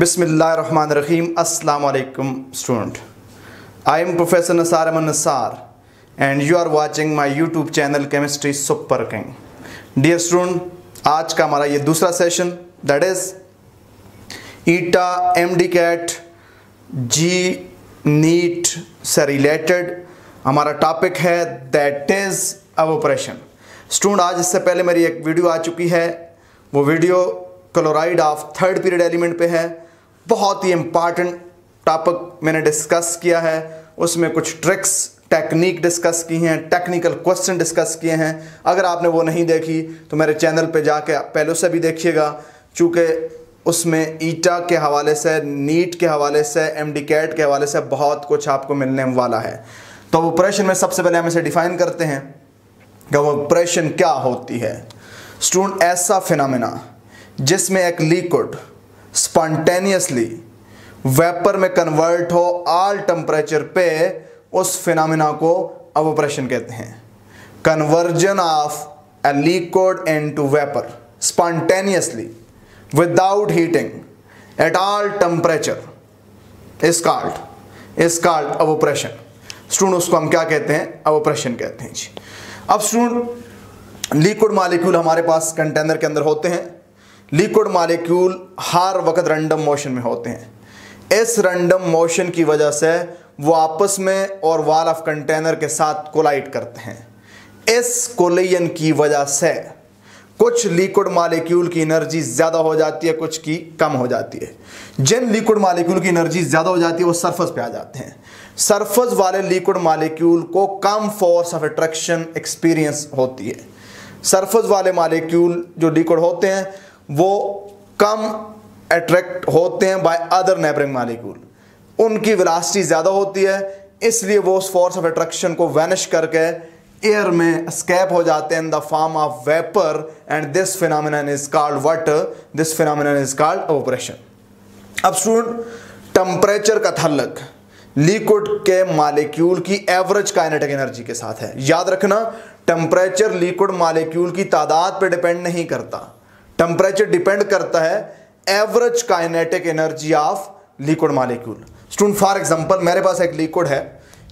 Bismillahirrahmanirrahim. Assalamu alaikum student. I am Professor Nisar Ahmad Nisar and you are watching my YouTube channel Chemistry Super King. Dear student, आज का हमारा ये दूसरा session that is ETA, MDCAT, G, NEET से related हमारा topic है that is evaporation. Student आज इससे पहले मेरी एक वीडियो आ चुकी है, वो video chloride of third period element पे है। बहुत ही इम्पॉर्टेंट टॉपिक मैंने डिस्कस किया है, उसमें कुछ ट्रिक्स टेक्निक डिस्कस की हैं, टेक्निकल क्वेश्चन डिस्कस किए हैं। अगर आपने वो नहीं देखी तो मेरे चैनल पे जाके पहले से भी देखिएगा, चूँकि उसमें ईटा के हवाले से, नीट के हवाले से, एमडीकैट के हवाले से बहुत कुछ आपको मिलने वाला है। तो एवोपरेशन में सबसे पहले हम इसे डिफाइन करते हैं कि एवोपरेशन क्या होती है। स्टूडेंट, ऐसा फिनोमेना जिसमें एक लिक्विड स्पॉन्टेनियसली वेपर में कन्वर्ट हो ऑल टेम्परेचर पे, उस फिनोमेना को एवोपरेशन कहते हैं। Conversion of a liquid into vapour spontaneously without heating at all temperature is called evaporation. Student, उसको हम क्या कहते हैं? एवोपरेशन कहते हैं जी। अब स्टूडेंट, लिक्विड मॉलिक्यूल हमारे पास कंटेनर के अंदर होते हैं। लिक्विड मॉलिक्यूल हर वक्त रैंडम मोशन में होते हैं। इस रैंडम मोशन की वजह से वो आपस में और वॉल ऑफ कंटेनर के साथ कोलाइड करते हैं। इस कोलिजन की वजह से कुछ लिक्विड मॉलिक्यूल की एनर्जी ज़्यादा हो जाती है, कुछ की कम हो जाती है। जिन लिक्विड मॉलिक्यूल की एनर्जी ज़्यादा हो जाती है वो सरफेस पे आ जाते हैं। सरफेस वाले लिक्विड मॉलिक्यूल को कम फोर्स ऑफ अट्रैक्शन एक्सपीरियंस होती है। सरफेस वाले मॉलिक्यूल जो लिक्विड होते हैं वो कम अट्रैक्ट होते हैं बाय अदर नेबरिंग मॉलिक्यूल। उनकी वेलोसिटी ज़्यादा होती है, इसलिए वो उस फोर्स ऑफ अट्रैक्शन को वैनिश करके एयर में एस्केप हो जाते हैं in the form of vapour, and this phenomenon is called water, this phenomenon is called evaporation. अब स्टूडेंट, टेम्परेचर का तअल्लुक लिक्विड के मॉलिक्यूल की एवरेज काइनेटिक एनर्जी के साथ है। याद रखना, टेम्परेचर लिक्विड मॉलिक्यूल की तादाद पर डिपेंड नहीं करता। टेम्परेचर डिपेंड करता है average kinetic energy of liquid molecule. Student, for example मेरे पास एक लिक्विड है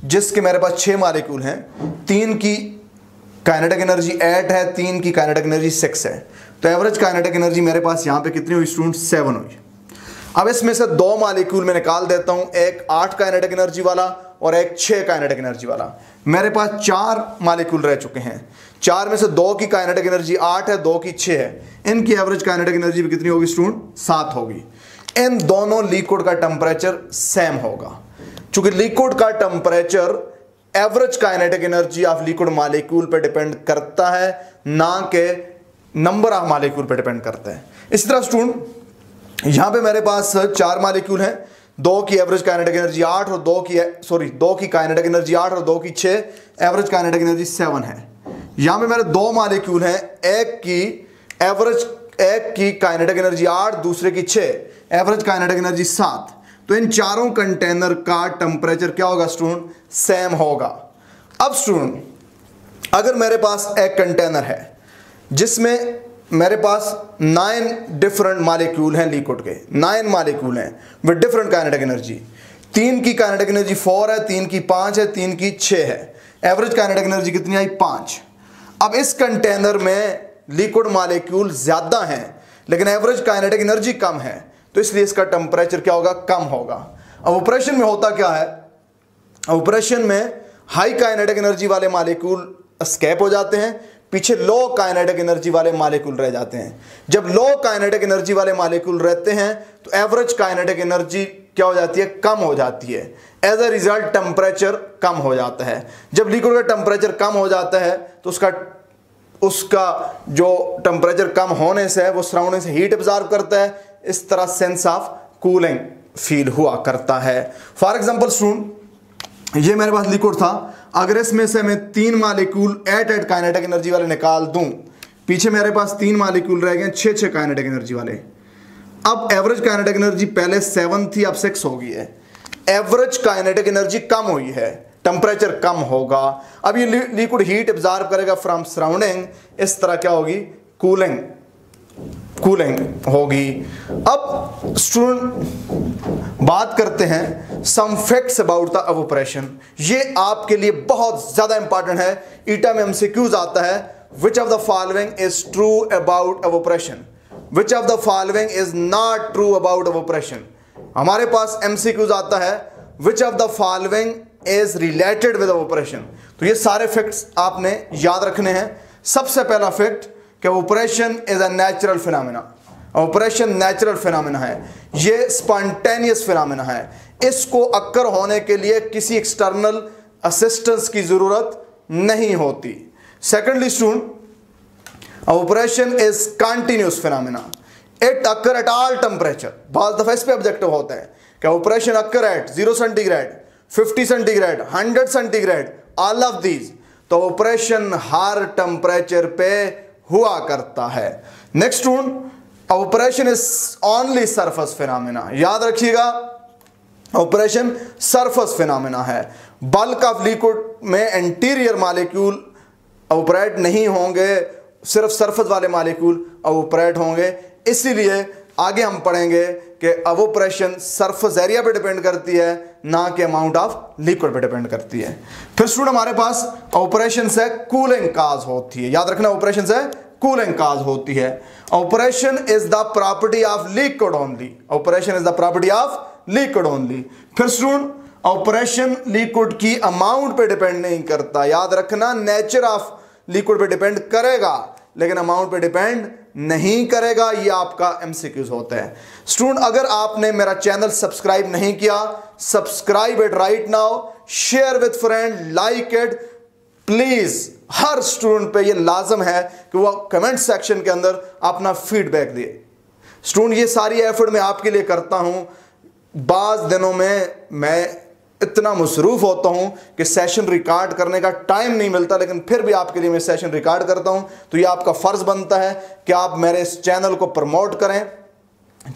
जिसके मेरे पास 6 मॉलिक्यूल हैं। 3 की काइनेटिक एनर्जी 8 है, 3 की काइनेटिक एनर्जी 6 है, तो एवरेज काइनेटिक एनर्जी मेरे पास यहाँ पे कितनी हुई स्टूडेंट? 7 हुई। अब इसमें से 2 मॉलिक्यूल मैं निकाल देता हूँ, एक 8 काइनेटिक एनर्जी वाला और एक 6 काइनेटिक एनर्जी वाला। मेरे पास 4 मॉलिक्यूल रह चुके हैं। 4 में से 2 की काइनेटिक एनर्जी 8 है, 2 की 6 है, इनकी एवरेज काइनेटिक एनर्जी भी कितनी होगी स्टूडेंट? 7 होगी। इन दोनों लिक्विड का टेम्परेचर सेम होगा। चूंकि लिक्विड का temperature average kinetic energy of liquid molecule पर डिपेंड करता है, ना के नंबर ऑफ मॉलिक्यूल पर डिपेंड करता है। इसी तरह स्टूडेंट, यहाँ पे मेरे पास 4 मॉलिक्यूल हैं, 2 की एवरेज काइनेटिक एनर्जी 8 और 2 की काइनेटिक एनर्जी 8 और 2 की 6, एवरेज काइनेटिक एनर्जी 7 है। यहाँ पे मेरे 2 मॉलिक्यूल हैं, एक की काइनेटिक एनर्जी 8, दूसरे की 6, एवरेज काइनेटिक एनर्जी 7, तो इन चारों कंटेनर का टेम्परेचर क्या होगा स्टूडेंट? सेम होगा। अब स्टूडेंट, अगर मेरे पास एक कंटेनर है जिसमें मेरे पास 9 डिफरेंट मॉलिक्यूल हैं, लिक्विड के 9 मॉलिक्यूल हैं विद डिफरेंट काइनेटिक एनर्जी। 3 की काइनेटिक एनर्जी 4 है, 3 की 5 है, 3 की 6 है, एवरेज काइनेटिक एनर्जी कितनी आई? 5। अब इस कंटेनर में लिक्विड मॉलिक्यूल ज़्यादा हैं लेकिन एवरेज काइनेटिक एनर्जी कम है, तो इसलिए इसका टेम्परेचर क्या होगा? कम होगा। एवोपरेशन में होता क्या है? एवोपरेशन में हाई काइनेटिक एनर्जी वाले मॉलिक्यूल एस्केप हो जाते हैं, पीछे लो काइनेटिक एनर्जी वाले मॉलिक्यूल रह जाते हैं। जब लो काइनेटिक एनर्जी वाले मॉलिक्यूल रहते हैं तो एवरेज काइनेटिक एनर्जी क्या हो जाती है? कम हो जाती है। एज अ रिजल्ट टेम्परेचर कम हो जाता है। जब लिक्विड का टेम्परेचर कम हो जाता है तो उसका जो टेम्परेचर कम होने से है वो सराउंडिंग से हीट एब्जॉर्ब करता है, इस तरह सेंस ऑफ कूलिंग फील हुआ करता है। फॉर एग्जाम्पल स्टूडेंट, ये मेरे पास लिक्विड था, अगर इसमें से मैं 3 मॉलिक्यूल 8 काइनेटिक एनर्जी वाले निकाल दूं, पीछे मेरे पास 3 मॉलिक्यूल रह गए 6 काइनेटिक एनर्जी वाले। अब एवरेज काइनेटिक एनर्जी पहले 7 थी, अब 6 हो गई है, एवरेज काइनेटिक एनर्जी कम हुई है, टेम्परेचर कम होगा। अब ये लिक्विड हीट एब्जॉर्ब करेगा फ्रॉम सराउंडिंग, इस तरह क्या होगी? कूलिंग कूलिंग होगी। अब स्टूडेंट बात करते हैं some facts about the evaporation. ये आपके लिए बहुत ज़्यादा इंपॉर्टेंट है, ईटा में एमसीक्यूज आता है। Which of the following is true about evaporation, which of the following is not true about evaporation. हमारे पास एमसीक्यूज आता है which of the following is related with evaporation. तो ये सारे फैक्ट्स आपने याद रखने हैं। सबसे पहला फैक्ट कि evaporation is a natural phenomena. Evaporation natural phenomena है, ये स्पॉन्टेनियस फिनोमेना है, इसको अक्कर होने के लिए किसी एक्सटर्नल असिस्टेंस की जरूरत नहीं होती। Secondly student, evaporation is continuous phenomena, it occur at all temperature. बहुत दफा इस पर ऑब्जेक्टिव होते हैं कि evaporation occur at 0 centigrade, 50 centigrade, 100 centigrade, all of these. तो इवेपोरेशन हर टेम्परेचर पे हुआ करता है। Next one, evaporation is only surface phenomena. याद रखिएगा इवेपोरेशन सरफेस फिनोमेना है, बल्क ऑफ लिक्विड में इंटीरियर मॉलिक्यूल इवेपोरेट नहीं होंगे, सिर्फ सरफेस वाले मॉलिक्यूल इवेपोरेट होंगे। इसीलिए आगे हम पढ़ेंगे कि इवेपोरेशन सरफेस एरिया पे डिपेंड करती है, ना कि अमाउंट ऑफ लिक्विड पे डिपेंड करती है। फिर स्टूडेंट हमारे पास इवेपोरेशन से कूलिंग काज होती है। याद रखना इवेपोरेशन से कूलिंग काज होती है। Evaporation is the property of liquid only, evaporation is the property of liquid only. फिर स्टूडेंट इवेपोरेशन लिक्विड की अमाउंट पे डिपेंड नहीं करता। याद रखना नेचर ऑफ लिक्विड पे डिपेंड करेगा, लेकिन अमाउंट पे डिपेंड नहीं करेगा। ये आपका एमसीक्यूज होता है। स्टूडेंट अगर आपने मेरा चैनल सब्सक्राइब नहीं किया, subscribe it right now, share with friend, like it please. हर स्टूडेंट पे ये लाजम है कि वो कमेंट सेक्शन के अंदर अपना फीडबैक दे। स्टूडेंट ये सारी एफर्ट मैं आपके लिए करता हूं। बाज दिनों में मैं इतना मसरूफ़ होता हूँ कि सेशन रिकॉर्ड करने का टाइम नहीं मिलता, लेकिन फिर भी आपके लिए मैं सेशन रिकॉर्ड करता हूँ। तो ये आपका फ़र्ज़ बनता है कि आप मेरे इस चैनल को प्रमोट करें,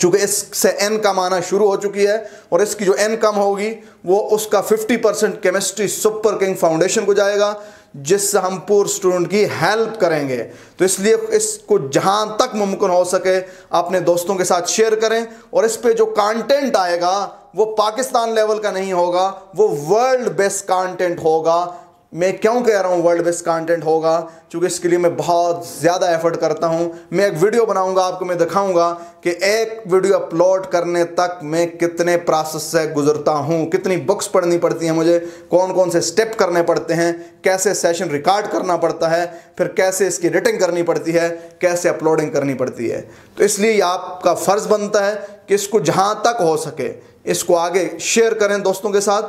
चूँकि इससे इनकम आना शुरू हो चुकी है, और इसकी जो इनकम होगी वो उसका 50% केमिस्ट्री सुपर किंग फाउंडेशन को जाएगा, जिससे हम पूर्व स्टूडेंट की हेल्प करेंगे। तो इसलिए इसको जहाँ तक मुमकिन हो सके अपने दोस्तों के साथ शेयर करें, और इस पर जो कंटेंट आएगा वो पाकिस्तान लेवल का नहीं होगा, वो वर्ल्ड बेस्ट कंटेंट होगा। मैं क्यों कह रहा हूँ वर्ल्ड बेस्ट कंटेंट होगा, क्योंकि इसके लिए मैं बहुत ज़्यादा एफर्ट करता हूँ। मैं एक वीडियो बनाऊँगा, आपको मैं दिखाऊँगा कि एक वीडियो अपलोड करने तक मैं कितने प्रोसेस से गुजरता हूँ, कितनी बुक्स पढ़नी पड़ती हैं मुझे, कौन कौन से स्टेप करने पड़ते हैं, कैसे सेशन रिकॉर्ड करना पड़ता है, फिर कैसे इसकी एडिटिंग करनी पड़ती है, कैसे अपलोडिंग करनी पड़ती है। तो इसलिए आपका फ़र्ज़ बनता है कि इसको जहाँ तक हो सके इसको आगे शेयर करें दोस्तों के साथ,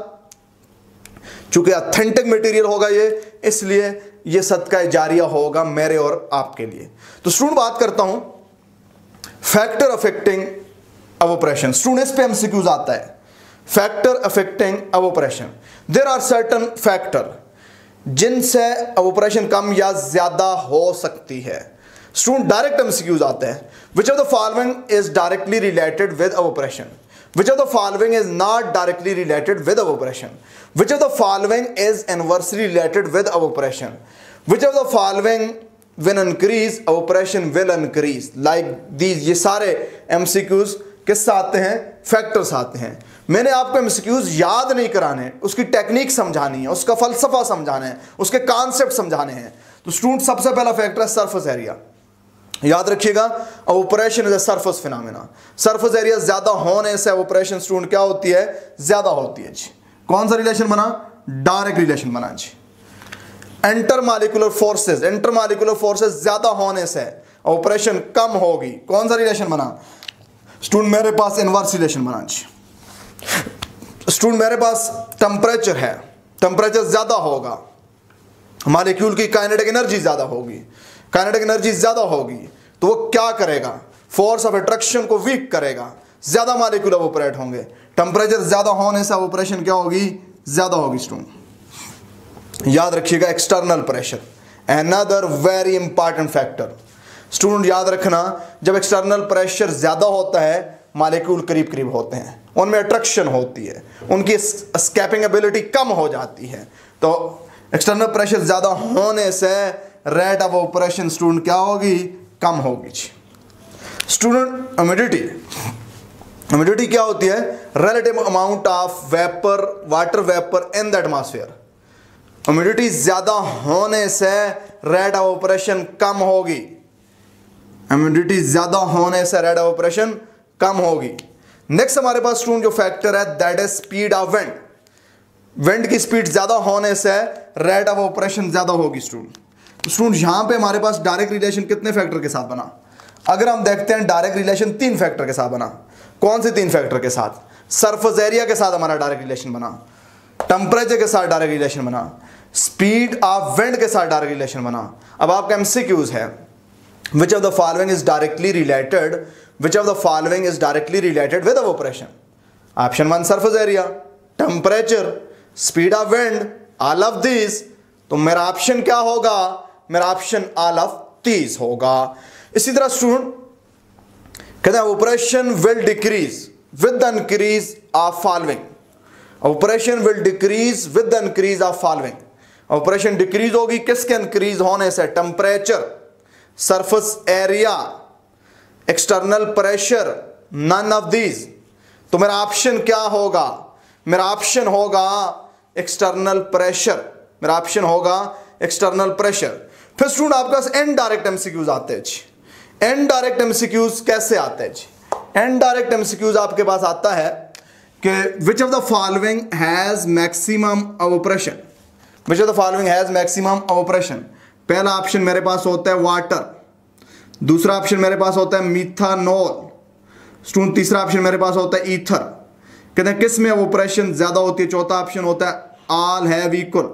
चूंकि ऑथेंटिक मटेरियल होगा ये, इसलिए ये सदका जारिया होगा मेरे और आपके लिए। तो स्टूडेंट बात करता हूं फैक्टर अफेक्टिंग इवेपोरेशन। स्टूडेंट इस पे एमसीक्यूज आता है, factor affecting evaporation. There are certain factor जिनसे इवेपोरेशन कम या ज्यादा हो सकती है। स्टूडेंट डायरेक्ट एमसीक्यूज आते हैं, which of the following is directly related with evaporation, which of the following is not directly related with evaporation, which of the following is inversely related with evaporation, which of the following when increase evaporation will increase, like these। ये सारे MCQs किस आते हैं, factors आते हैं। मैंने आपको MCQs याद नहीं कराने, उसकी टेक्निक समझानी है, उसका फलसफा समझाना है, उसके कॉन्सेप्ट समझाने हैं। तो स्टूडेंट सबसे पहला फैक्टर है सरफेस एरिया। याद रखिएगा evaporation is a surface phenomena, surface area ज्यादा होने से इवेपोरेशन स्टूडेंट क्या होती है, ज्यादा होती है जी। कौन सा रिलेशन बना, डायरेक्ट रिलेशन बना जी। इंटरमॉलिक्यूलर फोर्सेस, इंटरमॉलिक्यूलर फोर्सेस ज्यादा होने से इवेपोरेशन कम होगी। कौन सा रिलेशन बना स्टूडेंट, मेरे पास इनवर्स रिलेशन बना जी। स्टूडेंट मेरे पास टेम्परेचर है, टेम्परेचर ज्यादा होगा, मॉलिक्यूल की काइनेटिक एनर्जी ज्यादा होगी, काइनेटिक एनर्जी ज्यादा होगी तो वो क्या करेगा, फोर्स ऑफ अट्रैक्शन को वीक करेगा, ज्यादा मॉलिक्यूल इवेपोरेट होंगे। टेम्परेचर ज्यादा होने से इवेपोरेशन क्या होगी, ज्यादा होगी। स्टूडेंट याद रखिएगा external pressure, another very important factor. Student याद रखना जब एक्सटर्नल प्रेशर ज्यादा होता है, मॉलिक्यूल करीब करीब होते हैं, उनमें अट्रैक्शन होती है, उनकी एस्केपिंग एबिलिटी कम हो जाती है। तो एक्सटर्नल प्रेशर ज्यादा होने से रेट ऑफ इवेपोरेशन स्टूडेंट क्या होगी, कम होगी जी। स्टूडेंट ह्यूमिडिटी क्या होती है? Relative amount of vapour, water vapour in the atmosphere. Humidity ज़्यादा होने से रेट ऑपरेशन कम होगी, ह्यूमिडिटी ज़्यादा होने से रेट ऑपरेशन कम होगी। नेक्स्ट हमारे पास स्टूडेंट जो फैक्टर है that is speed of wind. Wind की स्पीड ज़्यादा होने से रेट ऑफ ऑपरेशन ज़्यादा होगी। स्टूडेंट यहाँ पे हमारे पास डायरेक्ट रिलेशन कितने फैक्टर के साथ बना? अगर हम देखते हैं डायरेक्ट रिलेशन 3 फैक्टर के साथ बना। कौन से 3 फैक्टर के साथ? सरफेस एरिया के साथ हमारा डायरेक्ट रिलेशन बना, टेम्परेचर के साथ डायरेक्ट रिलेशन बना, स्पीड ऑफ विंड के साथ डायरेक्ट रिलेशन बना। अब आपका एमसीक्यूज है which of the following is directly related, which of the following is directly related with operation. Option 1 surface area, temperature, speed of wind, all of these. तो मेरा option क्या होगा? मेरा ऑप्शन ऑल ऑफ दीज होगा। इसी तरह student कहते हैं operation will decrease with the increase of following. Operation will decrease with the increase of following. Operation decrease होगी किसके इंक्रीज होने से? Temperature, surface area, external pressure, none of these. तो मेरा ऑप्शन क्या होगा? मेरा ऑप्शन होगा एक्सटर्नल प्रेशर, मेरा ऑप्शन होगा एक्सटर्नल प्रेशर। फिर स्टूडेंट आपका इनडायरेक्ट एमसीक्यूज आते हैं। इनडायरेक्ट एमसीक्यूज कैसे आते हैं? इनडायरेक्ट एमसीक्यूज आपके पास आता है कि which of the following has maximum operation, which of the following has maximum operation. पहला ऑप्शन मेरे पास होता है वाटर, दूसरा ऑप्शन मेरे पास होता है मीथानॉल, स्टूडेंट तीसरा ऑप्शन मेरे पास होता है ईथर। कहते हैं किस में ऑपरेशन ज्यादा होती है? चौथा ऑप्शन होता है all have equal,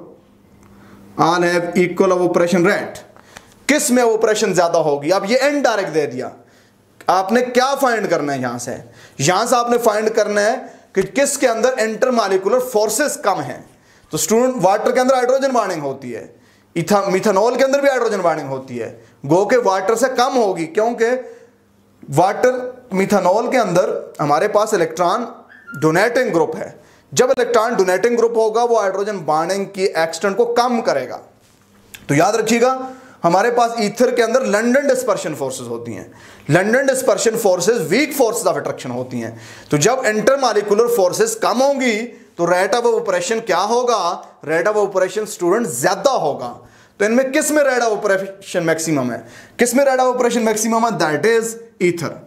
all have equal operation rate. किस में ऑपरेशन ज्यादा होगी? अब ये इनडायरेक्ट दे दिया, आपने क्या फाइंड करना है? यहां से आपने फाइंड करना है कि किसके अंदर इंटरमॉलिक्यूलर फोर्सेस कम हैं। तो स्टूडेंट वाटर के अंदर हाइड्रोजन बॉन्डिंग होती है, मिथानॉल के अंदर भी हाइड्रोजन बॉन्डिंग होती है, गो के वाटर से कम होगी क्योंकि वाटर मिथानॉल के अंदर हमारे पास इलेक्ट्रॉन डोनेटिंग ग्रुप है। जब इलेक्ट्रॉन डोनेटिंग ग्रुप होगा वो हाइड्रोजन बॉन्डिंग की एक्सटेंट को कम करेगा। तो याद रखिएगा हमारे पास ईथर के अंदर लंडन डिस्पर्शन फोर्सेस होती हैं, London dispersion forces weak forces of attraction होती हैं। तो जब इंटरमॉलिक्यूलर फोर्सेस कम होंगी तो रेट ऑफ ऑपरेशन क्या होगा? रेट ऑफ ऑपरेशन स्टूडेंट ज्यादा होगा। तो इनमें किस में रेट ऑफ ऑपरेशन मैक्सिमम है? किस में रेट ऑफ ऑपरेशन मैक्सिमम है? That is ether.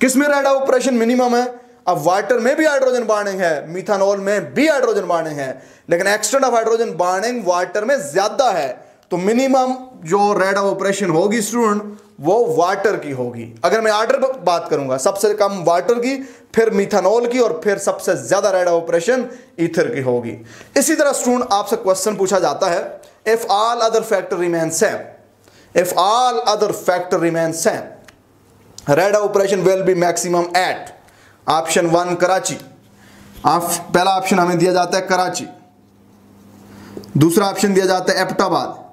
किस में रेट ऑफ ऑपरेशन मिनिमम है? अब वाटर में भी हाइड्रोजन बॉन्डिंग है, मीथानॉल में भी हाइड्रोजन बॉन्डिंग है, लेकिन extent of hydrogen bonding water में ज्यादा है। तो मिनिमम जो रेट ऑफ ऑपरेशन होगी स्टूडेंट वो वाटर की होगी। अगर मैं ऑर्डर पर बात करूंगा, सबसे कम वाटर की, फिर मीथानॉल की, और फिर सबसे ज्यादा रेट ऑफ ऑपरेशन ईथर की होगी। इसी तरह स्टूडेंट आपसे क्वेश्चन पूछा जाता है if all other factor remain same, if all other factor remain same rate of operation will be maximum at. Option 1 Karachi, पहला ऑप्शन हमें दिया जाता है कराची, दूसरा ऑप्शन दिया जाता है अब्बोटाबाद,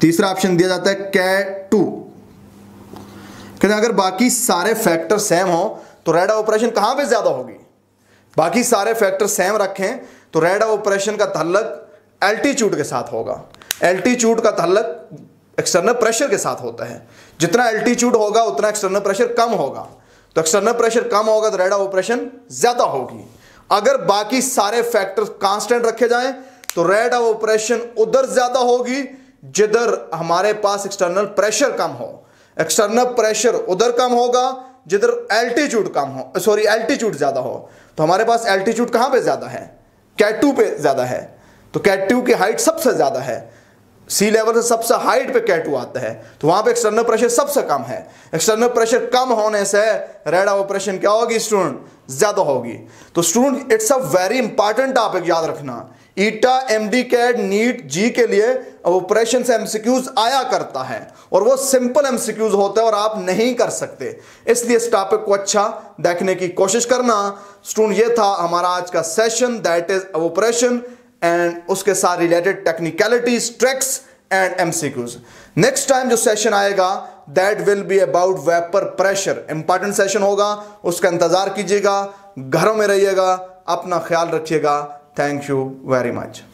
तीसरा ऑप्शन दिया जाता है K2। कहते अगर बाकी सारे फैक्टर सेम हो तो रेट ऑफ ऑपरेशन कहां पे ज्यादा होगी? बाकी सारे फैक्टर सेम रखें तो रेट ऑफ ऑपरेशन का तल्लक एल्टीट्यूड के साथ होगा। एल्टीट्यूड का तल्लक एक्सटर्नल प्रेशर के साथ होता है। जितना एल्टीट्यूड होगा उतना एक्सटर्नल प्रेशर कम होगा, तो एक्सटर्नल प्रेशर कम होगा तो रेट ऑफ ऑपरेशन ज्यादा होगी। अगर बाकी सारे फैक्टर्स कांस्टेंट रखे जाएं तो रेट ऑफ ऑपरेशन उधर ज्यादा होगी जिधर हमारे पास एक्सटर्नल प्रेशर कम हो। एक्सटर्नल प्रेशर उधर कम होगा जिधर एल्टीट्यूड कम हो, सॉरी एल्टीट्यूड ज्यादा हो। तो हमारे पास एल्टीट्यूड कहां पर ज्यादा है? K2 पे ज्यादा है। तो K2 की हाइट सबसे ज्यादा है, सी लेवल से सबसे हाइट पे K2 आता है, तो वहां पे एक्सटर्नल प्रेशर सबसे कम है। एक्सटर्नल प्रेशर कम होने से रेट ऑफ ऑपरेशन क्या होगी स्टूडेंट? ज्यादा होगी। तो student it's a very important topic, याद रखना ईटा MDCAT नीट जी के लिए ऑपरेशन से एमसीक्यूज आया करता है और वो सिंपल एमसीक्यूज होता है और आप नहीं कर सकते, इसलिए इस टॉपिक को अच्छा देखने की कोशिश करना। स्टूडेंट ये था हमारा आज का session that is operation and उसके साथ related technicalities, tricks and MCQs. Next time जो सेशन आएगा that will be about vapour pressure, important session होगा, उसका इंतजार कीजिएगा। घरों में रहिएगा, अपना ख्याल रखिएगा। Thank you very much.